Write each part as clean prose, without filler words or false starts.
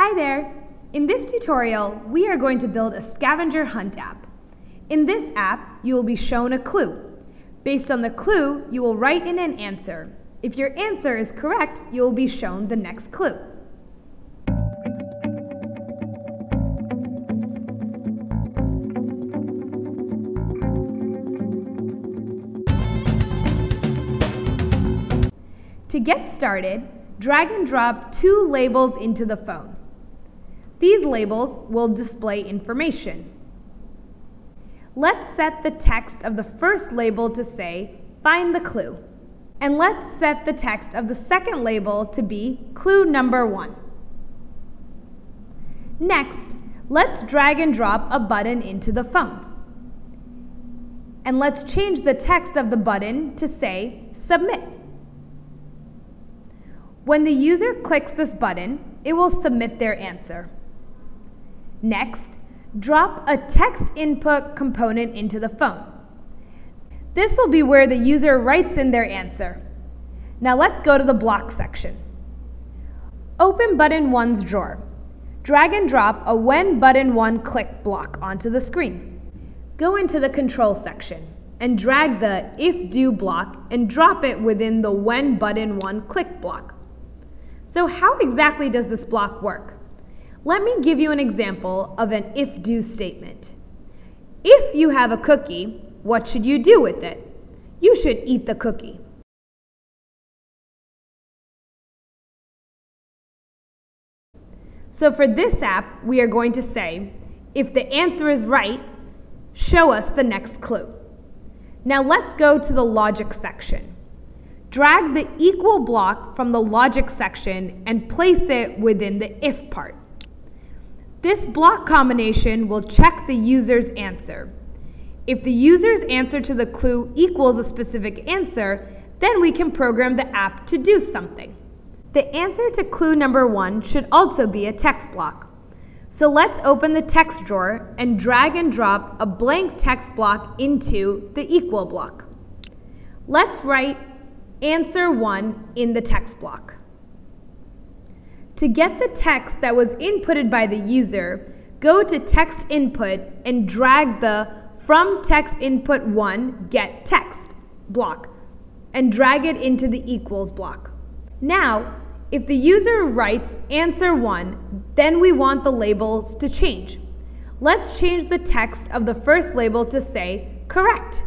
Hi there! In this tutorial, we are going to build a scavenger hunt app. In this app, you will be shown a clue. Based on the clue, you will write in an answer. If your answer is correct, you will be shown the next clue. To get started, drag and drop two labels into the phone. These labels will display information. Let's set the text of the first label to say, "Find the clue." And let's set the text of the second label to be clue number 1. Next, let's drag and drop a button into the phone. And let's change the text of the button to say, "Submit." When the user clicks this button, it will submit their answer. Next, drop a text input component into the phone. This will be where the user writes in their answer. Now let's go to the block section. Open button 1's drawer. Drag and drop a when button 1 click block onto the screen. Go into the control section and drag the if do block and drop it within the when button 1 click block. So how exactly does this block work? Let me give you an example of an if-do statement. If you have a cookie, what should you do with it? You should eat the cookie. So for this app, we are going to say, if the answer is right, show us the next clue. Now let's go to the logic section. Drag the equal block from the logic section and place it within the if part. This block combination will check the user's answer. If the user's answer to the clue equals a specific answer, then we can program the app to do something. The answer to clue number 1 should also be a text block. So let's open the text drawer and drag and drop a blank text block into the equal block. Let's write answer 1 in the text block. To get the text that was inputted by the user, go to text input and drag the from text input 1 get text block and drag it into the equals block. Now, if the user writes answer 1, then we want the labels to change. Let's change the text of the first label to say correct.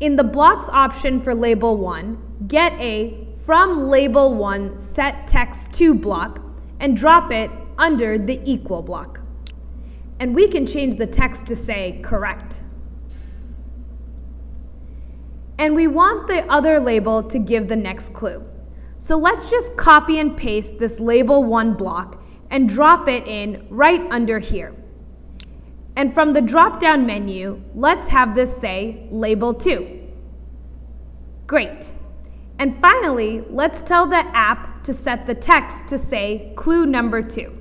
In the blocks option for label 1, get a from label 1 set text to block and drop it under the equal block. And we can change the text to say correct. And we want the other label to give the next clue. So let's just copy and paste this label 1 block and drop it in right under here. And from the drop-down menu, let's have this say label 2. Great. And finally, let's tell the app to set the text to say clue number 2.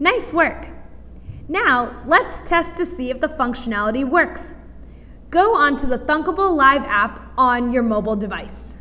Nice work. Now, let's test to see if the functionality works. Go onto the Thunkable Live app on your mobile device.